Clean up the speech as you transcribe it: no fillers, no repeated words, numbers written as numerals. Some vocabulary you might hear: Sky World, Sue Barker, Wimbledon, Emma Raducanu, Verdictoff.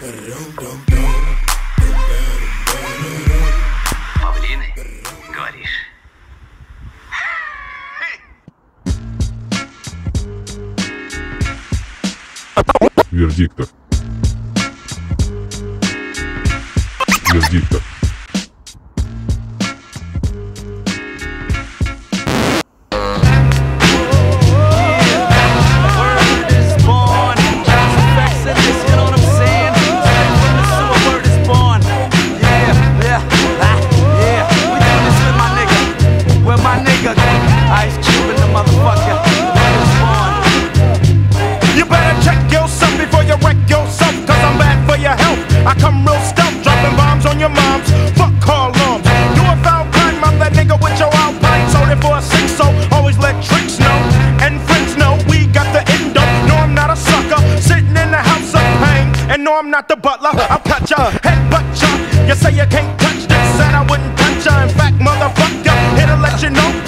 Павлины, говоришь? Вердиктов. Вердиктов. I'm not the butler, I'll cut ya, headbutt ya. You say you can't touch this, said I wouldn't touch ya. In fact, motherfucker, it'll let you know.